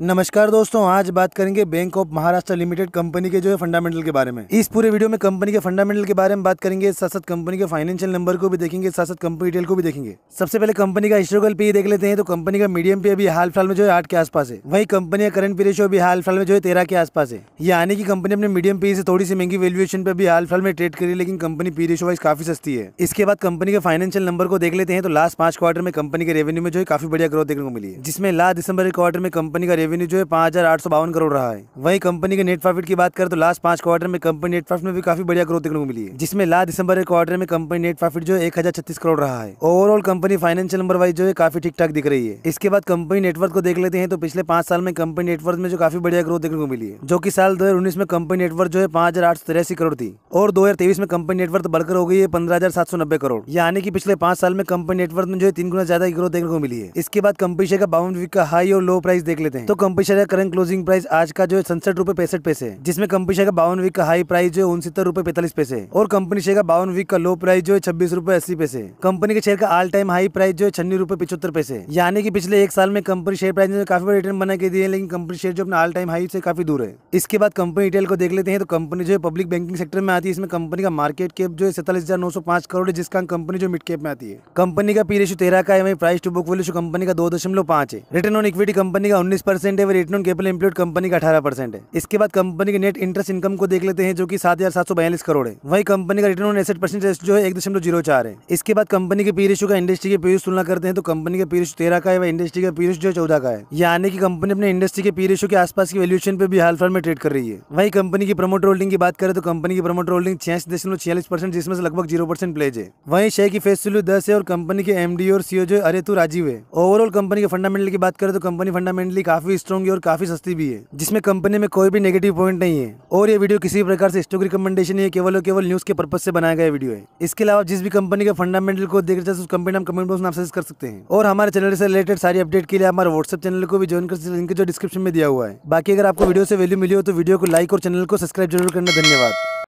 नमस्कार दोस्तों, आज बात करेंगे bank of Maharashtra limited company के जो है फंडामेंटल के बारे में। इस पूरे वीडियो में कंपनी के फंडामेंटल के बारे में बात करेंगे, साथ साथ कंपनी के फाइनेंशियल नंबर को भी देखेंगे, साथ साथ कंपनी डिटेल को भी देखेंगे। सबसे पहले कंपनी का हिस्ट्रिकल पे देख लेते हैं। तो कंपनी का मीडियम पे अभी हाल फिलहाल में जो है 8 के आसपास है। वही कंपनी का करंट पे रेशियो अभी हाल फिलहाल में जो है 13 के आसपास है। यानी कि कंपनी अपने मीडियम पे से थोड़ी सी महंगी वैल्यूएशन पे अभी हाल फिलहाल में ट्रेड करी, लेकिन कंपनी पी रेशियो वाइज काफी सस्ती है। इसके बाद कंपनी के फाइनेंशियल नंबर को देख लेते हैं। तो लास्ट 5 क्वार्टर में कंपनी के रेवेन्यू में जो है काफी बढ़िया ग्रोथ देखने को मिली है, जिसमें लास्ट दिसंबर के क्वार्टर में कंपनी का रेवेन्यू जो है 5,852 करोड़ रहा है। वहीं कंपनी के नेट प्रॉफिट की बात करें तो लास्ट 5 क्वार्टर में कंपनी नेट प्रॉफिट में भी काफी बढ़िया ग्रोथ देखने को मिली है, जिसमें लास्ट दिसंबर के क्वार्टर में कंपनी नेट प्रॉफिट जो 1,036 करोड़ रहा है। Overall company financial number wise जो है काफी ठीक ठाक दिख रही है। इसके बाद कंपनी नेटवर्क को देख लेते हैं। तो पिछले 5 साल में कंपनी नेटवर्क में जो काफी बढ़िया ग्रोथ देखने को मिली है, जो की साल 2019 में कंपनी नेटवर्क जो है 5,883 करोड़ थी और 2023 में कंपनी नेटवर्क बढ़कर हो गई है 15,790 करोड़। यानी कि पिछले 5 साल में कंपनी नेटवर्क में जो है 3 गुना ज्यादा ग्रोथ देखने को मिली है। इसके बाद कंपनी शेयर का बाउंड वीक का हाई और लो प्राइस देख लेते हैं। तो कंपनी शेयर का करंट क्लोजिंग प्राइस आज का जो है 67 रुपए 65 पैसे, जिसमें कंपनी शेयर का 52 वीक का हाई प्राइस जो है 69 रुपए 45 पैसे और कंपनी शेयर का 52 वीक का लो प्राइस जो है 26 रुपए 80 पैसे। कंपनी के शेयर का ऑल टाइम हाई प्राइस जो है 96 रुपए 75 पैसे। यानी कि पिछले 1 साल में कंपनी शेयर प्राइस ने काफी बड़ा रिटर्न बना के दिए, लेकिन कंपनी शेयर जो अपना ऑल टाइम हाई से काफी दूर है। इसके बाद कंपनी डिटेल को देख लेते हैं। तो कंपनी जो है पब्लिक बैंकिंग सेक्टर में आती है। इसमें कंपनी का मार्केट कैप जो है 47,905 करोड़ है, जिसका कंपनी जो मिड कैप में आती है। कंपनी का पी रेशियो 13 का है। Price to book value company का 2.5 है। रिटर्न ऑन इक्विटी कंपनी का 19% है। Return on capital employed company का 18% है। इसके बाद कंपनी के नेट इंटरेस्ट इनकम को देख लेते हैं, जो कि 7,742 करोड़ है। वही कंपनी का रिटर्न ऑन एसेट परसेंटेज जो है 1.04 है। इसके बाद कंपनी के पी रेशियो का इंडस्ट्री के पी रेशियो तुलना करते हैं। तो कंपनी का पी रेशियो 13 का है, वही इंडस्ट्री का पी रेशियो जो 14 का है। यानी कि कंपनी अपने इंडस्ट्री के पी रेशियो के आसपास की वैल्यूएशन पे भी हाल फिलहाल में ट्रेड कर रही है। वही कंपनी की प्रमोटर होल्डिंग की बात करें तो कंपनी की प्रमोटर होल्डिंग 86.46%, जिसमें से लगभग 0% प्लेज है। वही शेयर की फेस वैल्यू 10 है और कंपनी के एमडी और सीईओ जो अरेतु राजीव है। ओवरऑल कंपनी के फंडामेंटल की बात करें तो कंपनी फंडामेंटली काफी स्ट्रॉन्ग और काफी सस्ती भी है, जिसमें कंपनी में कोई भी नेगेटिव पॉइंट नहीं है। और ये वीडियो किसी प्रकार से स्टॉक रिकमेंडेशन या केवल और केवल न्यूज के पर्पज से बनाया गया वीडियो है। इसके अलावा जिस भी कंपनी के फंडामेंटल को देख रहे हैं, उस कंपनी नाम कमेंट बॉक्स में आप सर्च कर सकते हैं। और हमारे चैनल से रिलेटेड सारी अपडेट के लिए हमारे व्हाट्सएप चैनल को भी ज्वाइन कर सकते हैं, लिंक जो डिस्क्रिप्शन में दिया हुआ है। बाकी अगर आपको वीडियो से वैल्यू मिली हो तो वीडियो को लाइक और चैनल को सब्सक्राइब जरूर करना। धन्यवाद।